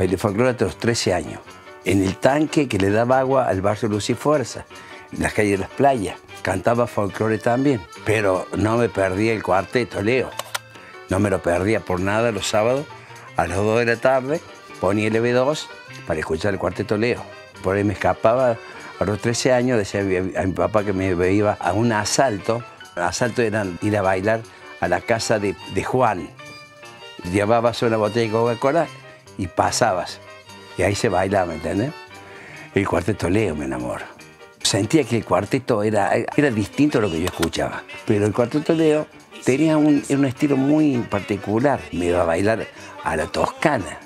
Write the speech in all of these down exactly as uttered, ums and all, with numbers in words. Bailé folclore hasta los trece años. En el tanque que le daba agua al barrio Luz y Fuerza, en las calles de las playas. Cantaba folclore también, pero no me perdía el Cuarteto Leo. No me lo perdía por nada los sábados a las dos de la tarde. Ponía el B dos para escuchar el Cuarteto Leo. Por ahí me escapaba a los trece años, decía a mi papá que me iba a un asalto. El asalto era ir a bailar a la casa de, de Juan. Llevabas una botella de Coca-Cola y pasabas. Y ahí se bailaba, ¿entendés? El Cuarteto Leo me enamoró. Sentía que el cuarteto era, era distinto a lo que yo escuchaba. Pero el Cuarteto Leo tenía un, un estilo muy particular. Me iba a bailar a la Toscana.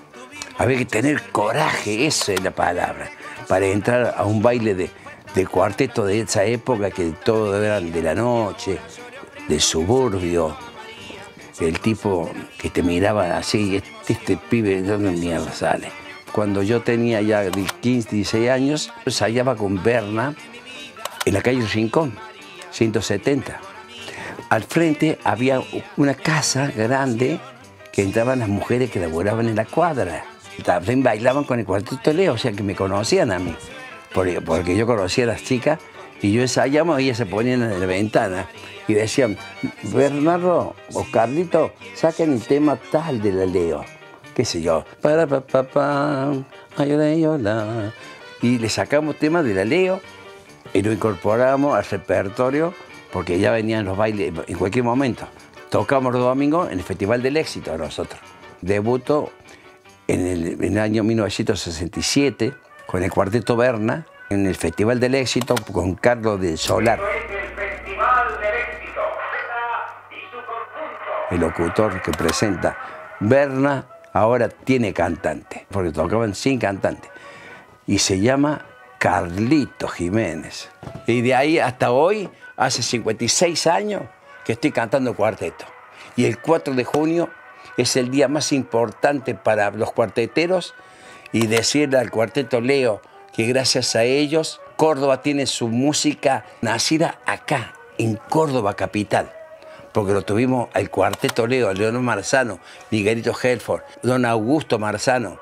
Había que tener coraje, esa es la palabra, para entrar a un baile de, de cuarteto de esa época que todo eran de la noche, de suburbio. El tipo que te miraba así, este, este pibe, ¿de dónde mierda sale? Cuando yo tenía ya quince, dieciséis años, ensayaba con Berna en la calle Rincón, ciento setenta. Al frente había una casa grande que entraban las mujeres que laboraban en la cuadra. También bailaban con el Cuarteto Leo, o sea que me conocían a mí, porque yo conocía a las chicas y yo ensayamos y ellas se ponían en la ventana y decían, Bernardo o Carlito, saquen el tema tal de la Leo, qué sé yo, para pa pa pa, y le sacamos temas de la Leo y lo incorporamos al repertorio porque ya venían los bailes en cualquier momento. Tocamos los domingos en el Festival del Éxito a nosotros. Debuto En el, en el año mil novecientos sesenta y siete, con el Cuarteto Berna, en el Festival del Éxito, con Carlos del Solar. Esto es el Festival del Éxito, y su conjunto. El locutor que presenta Berna ahora tiene cantante, porque tocaban sin cantante. Y se llama Carlito Jiménez. Y de ahí hasta hoy, hace cincuenta y seis años, que estoy cantando cuarteto. Y el cuatro de junio, es el día más importante para los cuarteteros y decirle al Cuarteto Leo que gracias a ellos Córdoba tiene su música nacida acá, en Córdoba capital, porque lo tuvimos al Cuarteto Leo, a Leonor Marzano, Miguelito Helford, don Augusto Marzano,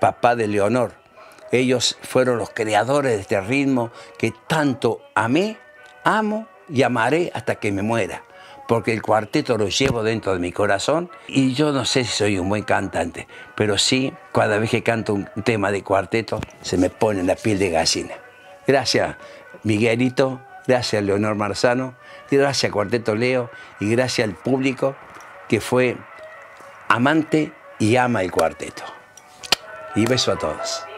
papá de Leonor. Ellos fueron los creadores de este ritmo que tanto amé, amo y amaré hasta que me muera. Porque el cuarteto lo llevo dentro de mi corazón y yo no sé si soy un buen cantante, pero sí, cada vez que canto un tema de cuarteto, se me pone la piel de gallina. Gracias, Miguelito, gracias, Leonor Marzano, gracias, Cuarteto Leo, y gracias al público que fue amante y ama el cuarteto. Y beso a todos.